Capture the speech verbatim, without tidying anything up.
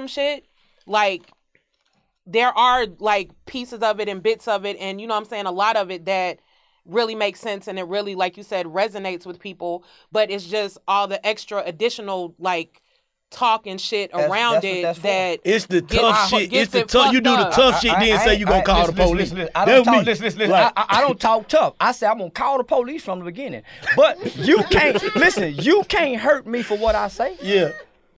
some shit, like, there are, like, pieces of it and bits of it and, you know what I'm saying, a lot of it that really makes sense and it really, like you said, resonates with people, but it's just all the extra additional, like, talk and shit that's, around that's it that it's the tough shit. It's the tough. You do the tough I, shit, I, then I, say you gonna I, call listen, the police. Listen, listen, I don't talk, listen, listen. Like, I, I don't talk tough. I say I'm gonna call the police from the beginning. But you can't listen. You can't hurt me for what I say. Yeah.